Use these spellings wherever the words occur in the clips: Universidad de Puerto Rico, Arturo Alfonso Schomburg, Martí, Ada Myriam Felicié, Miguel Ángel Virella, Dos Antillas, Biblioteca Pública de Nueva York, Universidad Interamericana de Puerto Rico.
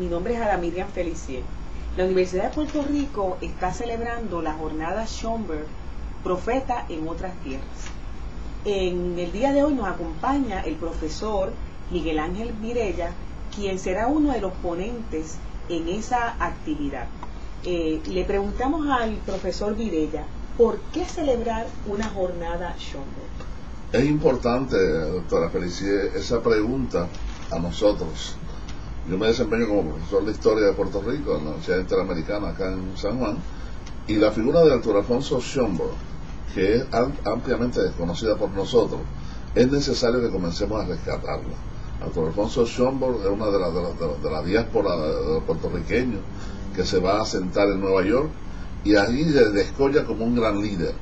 Mi nombre es Ada Myriam Felicié. La Universidad de Puerto Rico está celebrando la jornada Schomburg, Profeta en otras tierras. En el día de hoy nos acompaña el profesor Miguel Ángel Virella, quien será uno de los ponentes en esa actividad. Le preguntamos al profesor Virella, ¿por qué celebrar una jornada Schomburg? Es importante, doctora Felicié, esa pregunta a nosotros. Yo me desempeño como profesor de Historia de Puerto Rico en la Universidad Interamericana, acá en San Juan, y la figura de Arturo Alfonso Schomburg, que es ampliamente desconocida por nosotros, es necesario que comencemos a rescatarla. Arturo Alfonso Schomburg es una de la diáspora de puertorriqueños que se va a asentar en Nueva York y allí se descolla como un gran líder.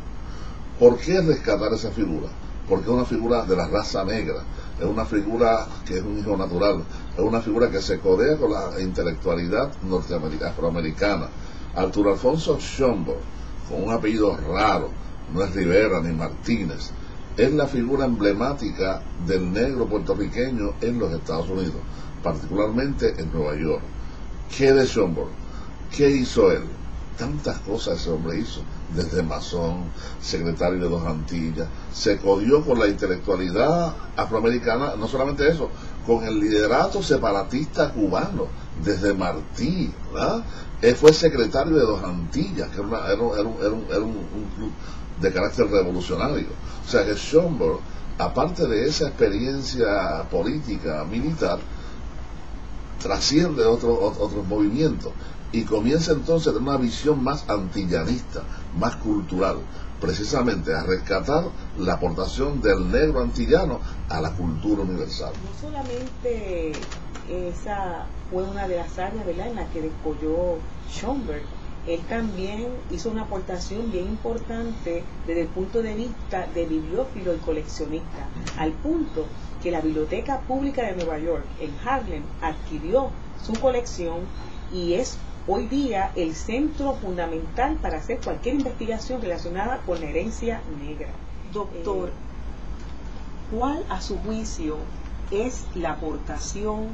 ¿Por qué rescatar esa figura? Porque es una figura de la raza negra, es una figura que es un hijo natural, es una figura que se codea con la intelectualidad norteamericana, afroamericana. Arturo Alfonso Schomburg, con un apellido raro, no es Rivera ni Martínez, es la figura emblemática del negro puertorriqueño en los Estados Unidos, particularmente en Nueva York. ¿Qué de Schomburg? ¿Qué hizo él? Tantas cosas ese hombre hizo, desde masón, secretario de Dos Antillas, se codió con la intelectualidad afroamericana, no solamente eso, con el liderato separatista cubano, desde Martí, ¿verdad? Él fue secretario de Dos Antillas, que era un club de carácter revolucionario. O sea que Schomburg, aparte de esa experiencia política, militar, trasciende otros movimientos y comienza entonces una visión más antillanista, más cultural, precisamente a rescatar la aportación del negro antillano a la cultura universal. No solamente esa fue una de las áreas, ¿verdad?, en la que descolló Schomburg, él también hizo una aportación bien importante desde el punto de vista de bibliófilo y coleccionista, al punto que la Biblioteca Pública de Nueva York en Harlem adquirió su colección y es hoy día el centro fundamental para hacer cualquier investigación relacionada con la herencia negra. Doctor, ¿cuál a su juicio es la aportación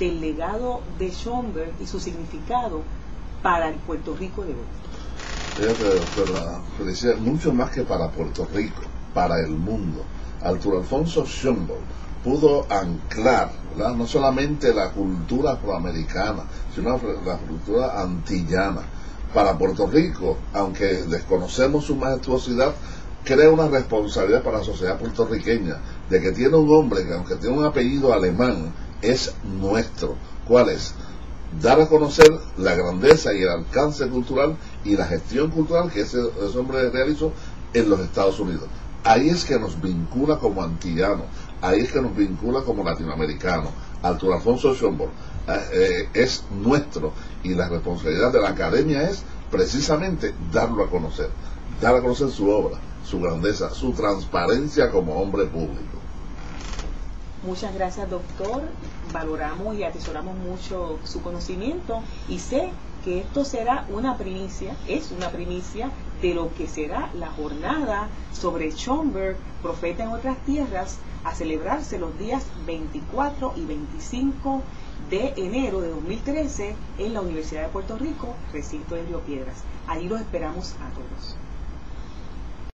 del legado de Schomburg y su significado para el Puerto Rico de hoy? Mucho más que para Puerto Rico, para el mundo. Arturo Alfonso Schomburg pudo anclar, ¿verdad?, no solamente la cultura afroamericana, sino la cultura antillana. Para Puerto Rico, aunque desconocemos su majestuosidad, crea una responsabilidad para la sociedad puertorriqueña de que tiene un hombre que, aunque tiene un apellido alemán, es nuestro. ¿Cuál es? Dar a conocer la grandeza y el alcance cultural y la gestión cultural que ese hombre realizó en los Estados Unidos. Ahí es que nos vincula como antillanos, ahí es que nos vincula como latinoamericanos. Arturo Alfonso Schomburg es nuestro y la responsabilidad de la academia es precisamente darlo a conocer, dar a conocer su obra, su grandeza, su transparencia como hombre público. Muchas gracias, doctor. Valoramos y atesoramos mucho su conocimiento y sé que esto será una primicia, es una primicia de lo que será la jornada sobre Schomburg, Profeta en otras tierras, a celebrarse los días 24 y 25 de enero de 2013 en la Universidad de Puerto Rico, recinto de Río Piedras. Ahí los esperamos a todos.